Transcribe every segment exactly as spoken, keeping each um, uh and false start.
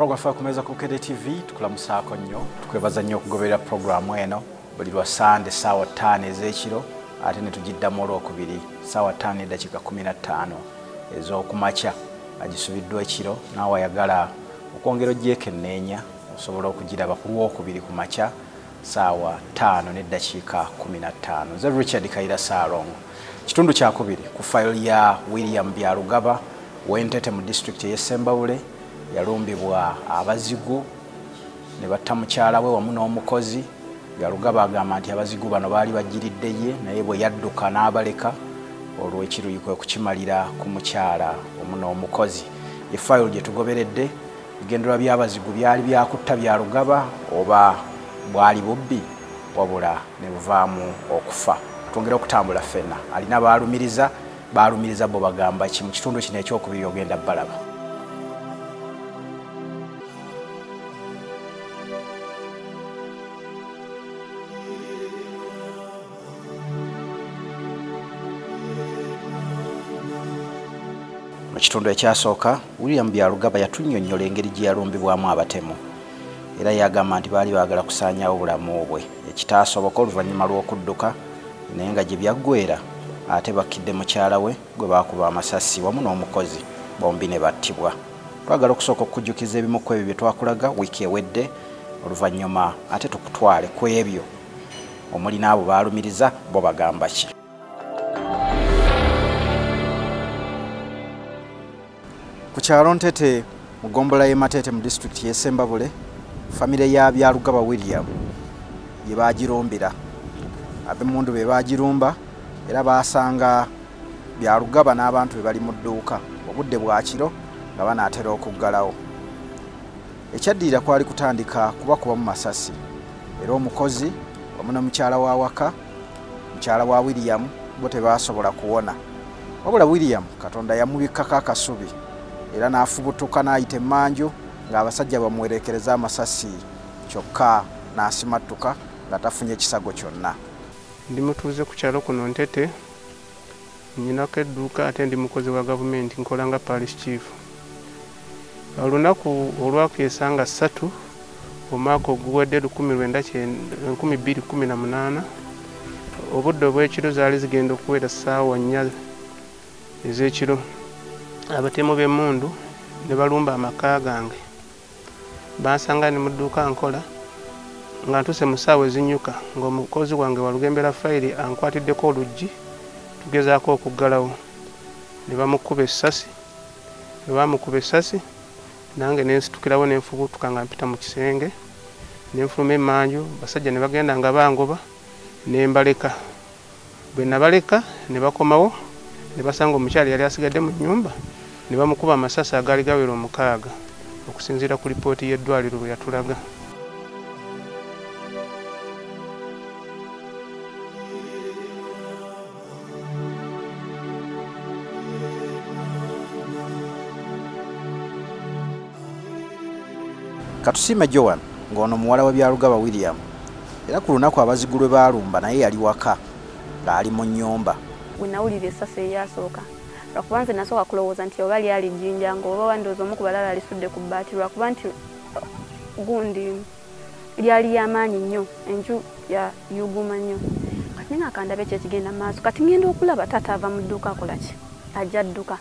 Programu kumeza ku Bukedde T V tukulamusako nnyo tukwebaza nnyo okugoberera programu eno buli lwa Sunday sawa ttaano ez'ekiro ate ne tugiddamu olwokubiri sawa ttaano eddakiika kkumi na ttaano ez'okumakya agisubiddwa ekiro naawe ayagala okwongera ogyekenneenya osobola okugiraba ku lwokubiri ku makya sawa ttaano n'eddakiika kkumi na ttaano. Nze Richard Kayira Saalongo. Kitundu kyakubiri ku fayiro ya William Byalugaba w'Entete mu disitulikiti y'e Ssembabule yalumbibwa abazigu ne batta mukyala we wamu n'omukozi. Byalugaba agamba nti abazigu bano baali bagiridde ye naye bwe yadduka n'abaleka olwo ekiruyiko okukimalira ku mukyala wamu n'omukozi. Efayiro gye tugoberedde bigendera by'abazigu byali byakutta Byalugaba oba bwali bubbi wabula ne buvaamu okufa. Twongera okutambula ffenna alina baalumiriza baalumiriza bo bagamba ki mu kitundu kino ekyokubiri ogenda balaba. Mu kitundu ekyasooka William Byalugaba yatunnyonnyola engeri gye yalumbibwamu abatemu era yagamba nti baali baagala kusaanyaawo obulamu bwe. Ekitaasoboka oluvannyuma lw'okudduka naye nga gye byaggwera ate bakidde mukyala we gwe baakuba amasasi wamu n'omukozi bombi ne battibwa. Twagala okusooka okujjukiza ebimu ku ebyo bye twakulaga wiiki ewedde oluvannyuma ate tukutwale ku ebyo omuli n'abo baalumiriza bo bagamba ki. Ku kyalo Ntete mu ggombolola y'e Matete mu disitulikiti y'e Ssembabule famire ya Byalugaba William ye baagirombera ab'emmundu be baagirumba era baasanga Byalugaba n'abantu be bali mu dduuka obudde bwakiro nga banaatera okuggalawo. Ekyaddirira kwali kutandika kubakuba mu masasi era omukozi wamu n'omukyala wa waka mukyala wa William bo tebaasobola kuwona wabula William Katonda yamubikkako akasubi era n'afubutuka n'ayita emmanju ng'abasajja bamuwerekereza amasasi kyokka n'asimattuka nga tafunye kisago kyonna. Ndi mutuuze ku kyalo kuno Ntete, nnyinako edduuka ate ndi mukozi wa gavumenti nkola nga parish chief. Olunaku olwakeesa nga ssatu omwaka oguwedde lukumi lwenda kkumi bbiri kumi na munaana obudde obw'ekiro zaali zigenda okuwera ssaawa nnya ez'ekiro abatemu b'emmundu ne balumba amaka gange. Bansanga ne mu dduuka nkola nga ntuse mu ssaawa ezinnyuka ng'omukozi wange walugembera fayiri ankwatiddeko oluggi tugezaako okuggalawo ne bamukuba essasi ne bamukuba essasi nange ne nsitukirawo ne nfubutuka nga mpita mu kisenge ne nfuluma emmanju basajja ne bagenda nga bangoba ne mbaleka. Bwe nabaleka ne bakomawo ne basanga omukyala yali asigadde mu nnyumba ne bamukuba amasasi agaali gawera omukaaga okusinziira ku lipooti y'eddwaliro bwe yatulaga. Katusiima Joan ng'ono muwala wa Byalugaba William era ku lunaku abazigulwe baalumba naye yali waka ng'ali mu nnyumba. Wenawulira essasi eyasooka lwakuba nze nasooka kulowooza nti oba lyali jjinja ng'oba wandoozi omu ku balala alisudde ku bbaati lwakuba nti gundi lyali ly'amaanyi nnyo enju ya yuguma nnyo. Kati nga akandaba ekyo ekigenda mu maaso kati ngenda okulaba taata ava mu dduuka akola ki ajja dduka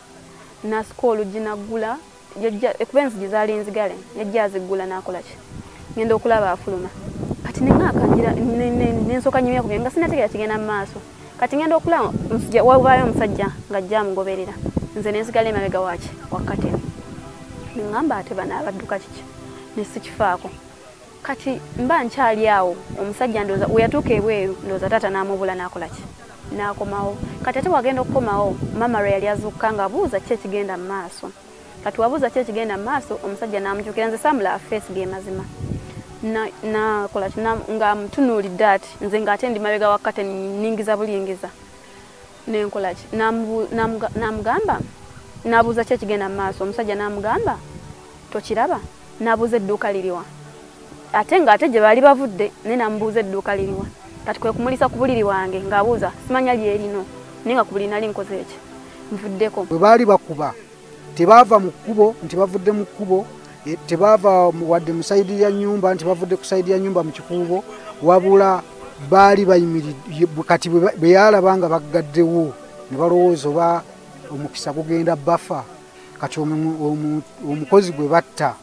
nasika oluggi naggula ekuba enzigi zaali nzigale yajja aziggula n'akola ki ngenda okulaba afuluma kati nenga akangira nensooka nnyo yakubye nga sinategeera kigenda mu maaso. Kati ngenda okulaba wabaayo omusajja ng'ajja amugoberera nze ne nsigala emabega waaki wakkateni ne ŋŋamba ate bano abadduka kiki ne sikifaako. Kati mba nkyali awo omusajja ndooza we yatuuka ebweru ndooza taata n'amubula n'akola ki n'akomawo. Kati ate wagenda okukomawo mama lwe yali azuuka ng'abuuza ki ekigenda mu maaso. Kati wabuuza ki ekigenda mu maaso omusajja n'amukyukira nze samula afeesi g'emazima na na kola china nga mtunuulidde ati nze ngate ndi mabega wakati ningiza bulingiza ne nkola chi namugamba nabuuza ki ekigenda mu maaso omusajja namugamba tokiraba nabuuza edduuka liriwa ate nga ate gye baali bavudde ne namubuuza edduuka liriwa kati kwe kumulisa ku buliri wange ng'abuuza simanya lyerino naye nga ku buliri nali nkoze eki nvuddeko. Bwe baali bakuba tebaava mu kkubo nti bavudde mu kkubo tebava wadde musaidiya nyumba, ntibavudde kusaidiya nyumba mu kikuubo, wabula baali bayimiridde kati bwe yalabanga baggaddewo ne balowooza oba omukisa gugenda bafa. Kati omukozi gwe batta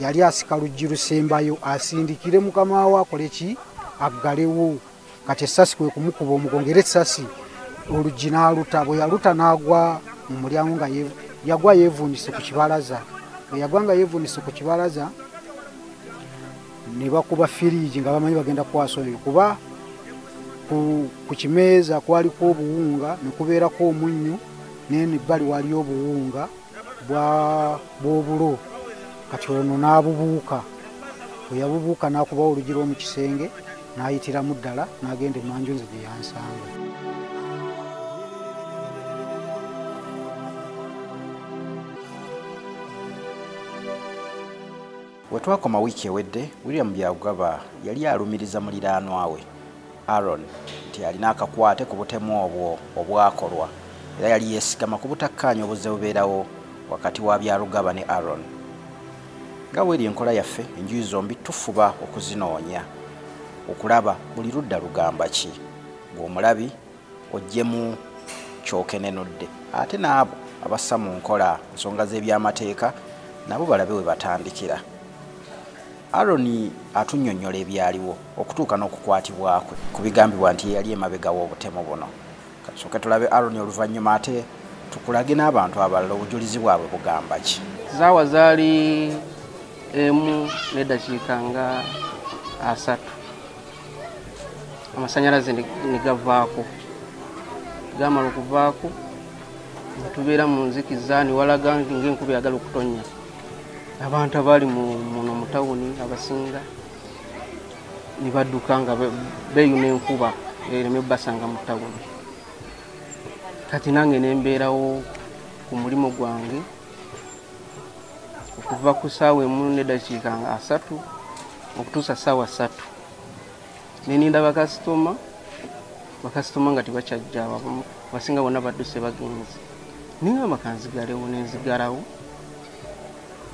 yali asika luggi lusembayo asindikire mukama we akole ki aggalewo, kati essasi kwe kumukuba omugongera essasi oluggi n'aluta, bwe yaluta n'agwa mu mulyango nga yagwa yevunise ku kibalaza. Bwe yagwa nga yevunise ku kibalaza ne bakuba firiji nga bamanyi bagenda kwasa oyo, kuba ku kimeeza kwaliko obuwunga ne kubeerako omunnyu nene ebbali wali obuwunga bw'obulo, kati ono n'abubuuka. Bwe yabubuuka n'akuba olugira mu kisenge n'ayitiramu ddala n'agenda emanju nze gye yansanga. Bwe twakoma wiiki ewedde, William Byabugaba yali alumiriza muliraanwa we Aaron nti alina akakwate ku butemu obwo obwakolwa, era yali yeesigama ku butakkaanya obuze bubeerawo wakati wa Byabugaba ne Aaron. Nga bw'eri enkola yaffe, enjuyi zombi tufuba okuzinoonya okulaba buli ludda lugamba ki, ng'omulabi oggyemu kyokenenudde, ate n'abo abassa mu nkola nsonga z'ebyamateeka nabo balabe we batandikira. Aaron atunnyonnyola ebyaliwo okutuuka n'okukwatibwakwe ku bigambibwa nti yali emabega w'obutemu buno. Kasooke tulabe Aaron oluvannyuma ate tukulage n'abantu abalala obujulizi bwabwe bugamba ki. Zaawa zaali emu n'eddakiika nga asatu amasanyalaze ne gavaako, gamala okuvaako ne tubeera mu nzikiza ne walaga ng'enkuba eyagala okutonnya. Abantu abali muno mu tawuni abasinga ne badduka nga beeyuna enkuba ereme basanga mu tawuni. Kati nange ne mbeerawo ku mulimu gwange okuva ku ssaawa emu n'eddakiika nga asatu okutuusa ssaawa ssatu. Ne ninda bakasitoma, bakasitoma nga tebakyajja, abasinga bonna badduse bagenzi. Ninga makanzigalewo n'enzigalawo,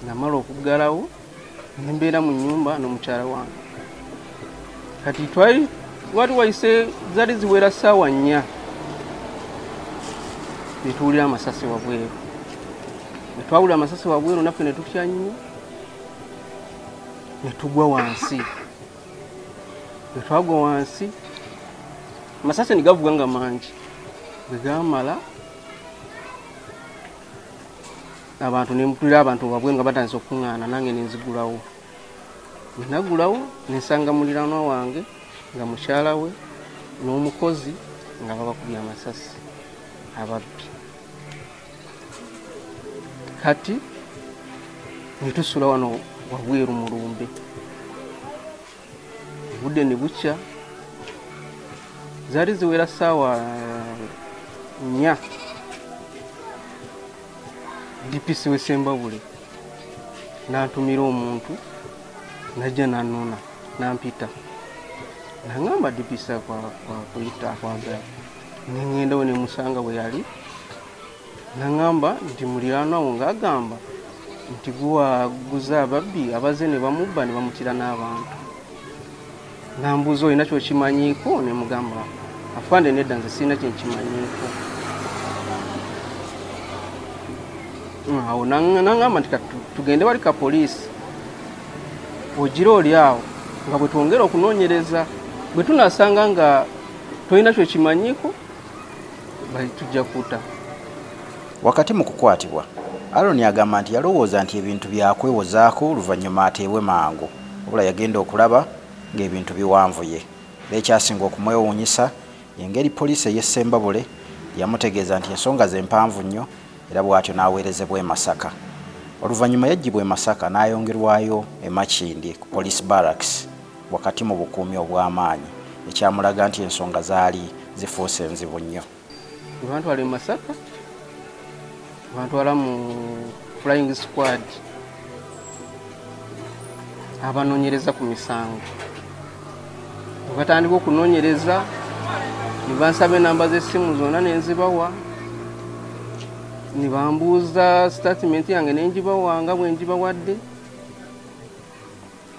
namala okuggalawo ne mbeera mu nnyumba n'omukyala wange. Kati twali wali wayise zaali ziwera ssaawa nnya ne tuwulira amasasi wabweru. Ne twawulira amasasi wabweru naffe ne tutya nnyo ne tugwa wansi. Bwe twagwa wansi amasasi ne gavuga nga mangi, bwe gaamala abantu ne mutulira abantu babwe nga batandise okuŋŋaana, nange ne nzigulawo. Bwe nagulawo ne nsanga muliraanwa wange nga mukyala we n'omukozi nga babakubya amasasi ababbi. Kati ne tusula wano wabweru mu lumbe. Obudde ne bukya, zaali ziwera ssaawa nnya. D P C w'Ssembabule n'antumira omuntu n'ajja n'annuuna n'ampita, n'aŋŋamba D P C akuyita akwagala. Ne ŋŋendawo ne musanga we yali, n'aŋŋamba nti muliraanwa wo ng'agamba nti guwaguza ababbi abaze ne bamubba ne bamutira n'abantu. N'ambuuza olina ky'okimanyiiko? Ne mugamba afande nedda nze sirina kye nkimanyiiko. Awo n'aŋŋamba nti tugende wali ka poliisi ogira oli awo, nga bwe twongera okunoonyereza bwe tunasanga nga tolina kyokimanyiiko tujja kuta. Wakati mu kukwatibwa, Aaron agamba nti yalowooza nti ebintu byakwewozaako oluvannyuma ateebwe mangu, wabula yagenda okulaba ng'ebintu biwanvuye. Era ekyasinga okumwewuunyisa y'engeri poliisi ey'Ssembabule yamutegeeza nti ensonga ze mpanvu nnyo, era bw'atyo n'aweerezebwa e Masaka. Oluvannyuma yaggyibwa e Masaka n'ayongerwayo e Makindye ku police barracks wakati mu bukuumi obw'amaanyi, ekyamulaga nti ensonga zaali zifuuse enzibu nnyo. Bwantwala e Masaka, bwantwala mu flying squad abanoonyereza ku misango. Bwe batandika okunoonyereza ne bansaba ennamba z'essimu zonna ne nzibawa, ne bambuuza statement yange ne njibawa nga bwe njibawadde,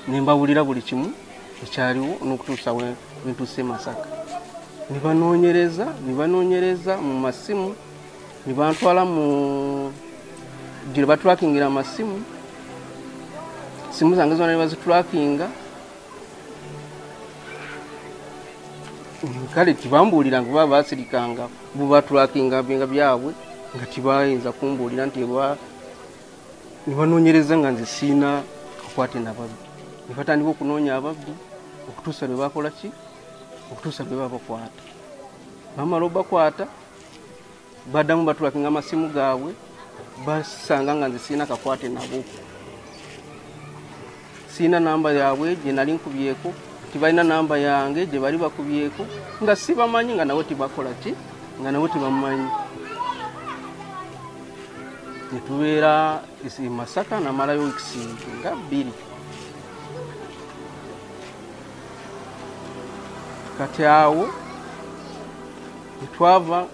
nembawulira buli kimu ekyaliwo n'okutuusa we ntuuse Masaka. Ne banoonyereza ne banoonyereza mu masimu ne bantwala mu gye batrackingira amasimu, simu zange zonna ne bazitrackinga. Kale kibambuulira ngu baba basirikanga bu batrackinga binga byabwe nga kibayinza kumbuulira nti bwa ne banoonyereza nga nze siina kwate na babbi. Nifatandika okunoonya ababbi okutuusa lwe bakola ki? Okutuusa lwe babakwata. Mama lwe bakwata baddamu batrackinga amasimu gaabwe basanga nga nze siina kakwate nabo. Siina namba yaabwe gye nali nkubyeko, tibalina namba yange gye bali bakubyeko nga sibamanyi nga nawe tibakola ki? Nga nawe tibamanyi. Nitubeera isi Masaka na mara yokisi nga bbiri. Kati awo twava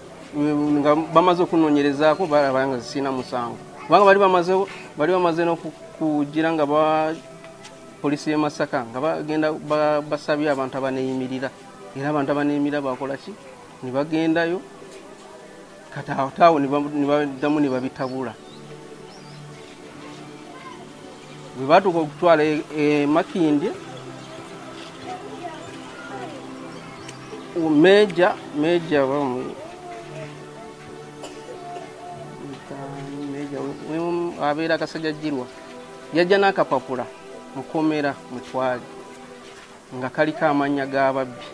nga bamaze okunoonyerezaako balabanga zisiina musango. Kubanga bali bamaze bali bamaze n'okugira nga ba polisi y'e Masaka nga bagenda basabye abantu abaneeyimirira. Era abantu abaneeyimirira bakola ki? Ne bagendayo. Kati awo tawo ne baddamu ne babitabula. Bwe batuuka okutwala e Makindye, Umeja, meja wamu meja wamu abera kasajja jirwa yajja nakapapula mukomera mutwali nga kalika amanya g'ababbi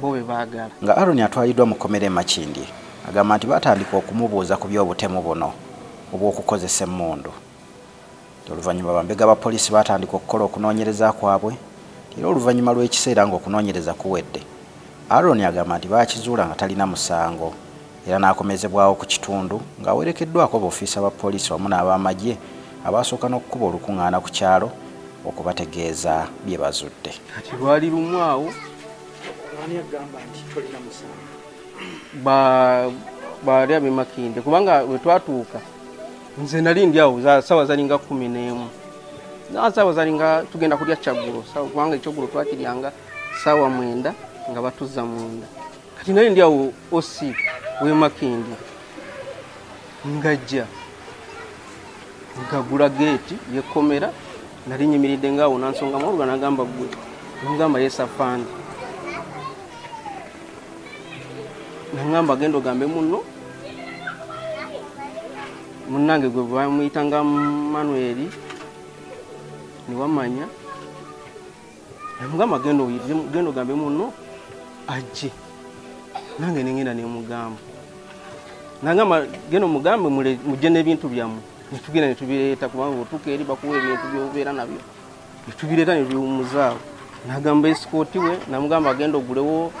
bobe baagala nga Aroni atwayiddwa mukomere Makindye agamba nti batandika okumubuuza ku by'obutemu buno obw'okukozesa emmundu. Oluvannyuma bambega abapoliisi batandika okukola okunoonyereza kwabwe. Era oluvannyuma lw'ekiseera ng'okunoonyereza kuwedde, Aroni agamba nti baakizuula nga talina musango era n'akomezebwawo ku kitundu ng'awerekeddwako b'ofiisa ba poliisi wamu n'abamagye abasooka n'okukuba olukuŋŋaana ku kyalo okubategeeza bye bazudde. Kati lwali lumu awo ani agamba nti talina musango ba baali ab'e Makindye kubanga we twatuuka nze nali ndi awo saawa zalinga kkumi n'emu. Naza wazalinga tugenda kulya kyaggulo sawa kwanga ekyoggulo twakiryanga sawa mwenda nga batuzza munda. Kati naye ndi awo osi we Makindye ngajja ngagula gate yekomera nali nyimiridde ngawo nansonga mawulwa nagamba gwe ngamba yesafandi nangamba gendo gambe munno munnange gwe bamuyitanga Manueli niwamanya namugamba gendo gendo gambe muno aje nange ningina ne mugamba nangama gendo mugambe mule mujene ebintu byamu nitugina nitubireeta kubanga otuke eri bakuwe ebintu byobera nabyo nitubireeta ne muzaawo nagamba escort we namugamba gendo gulewo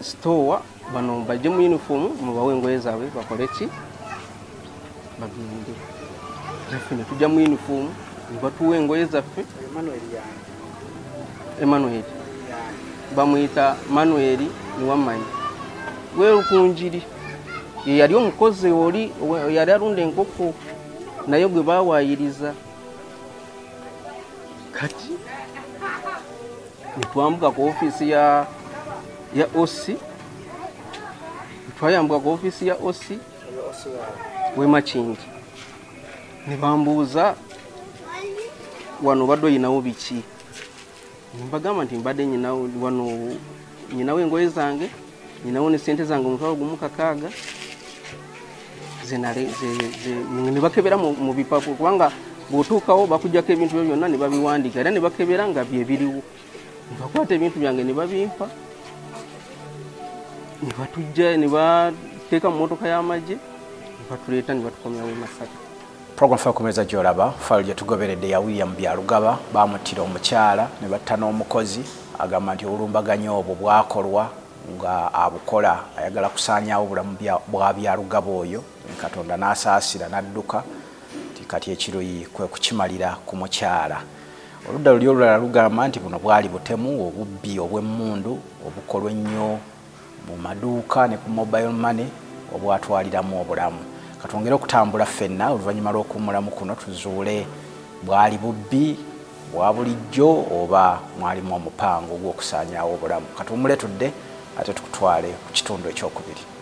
store bano baje mu uniform mu bawengoye zawe bakoleki babindi nafine tujja mu uniform. Batuwe ngoye zaffe Emmanuel yani Emmanuel bamuyita Manuel niwamanya we ukunjiri yali omukozi oli yali arunda enkoko naye gwe bawaayiriza. Kati nitwambuka ku ofisi ya ya O C twayambuka ku ofisi ya O C we Makindye ne bambuuza wano baddo yinawo biki mbagamba nti mbadde nyinawo wano nyinawo engoye zange nyinawo ne sente zange omutwalo gumu kakaaga zinale ne bakebera mu bipapo kubanga bw'otuukawo bakujjako ebintu byo byonna ne babiwandiika era ne bakebera nga bye biriwo bakwata ebintu byange ne babimpa ne batujja ne bateeka mu motoka y'amagye ne batuleeta ne batukomyawo Masaka. Program fa kumeza joraba falu ya tugoberedde ya William Byalugaba bamutira omukyala ne battana omukozi agamba nti olumbaganyo obwo bwakolwa nga abukola ayagala kusaanyaawo obulamu bwa Byalugaba oyo Katonda n'asaasira n'adduka tikati ekiroyi kwe kukimalira ku mukyala. Oludda luli olulala lugamba nti buno bwali butemu obubbi obw'emmundu obukolwa ennyo mu maduuka ne ku mobile money obwatwaliramu obulamu. Katongera okutambula ffenna oluvannyuma lw'okuwummulamu kuno tuzuule bwali bubbi bwa bulijjo oba mwalimu omupango gw'okusaanyaawo obulamu. Katumuletudde ate tukutwale ku kitundu ekyokubiri.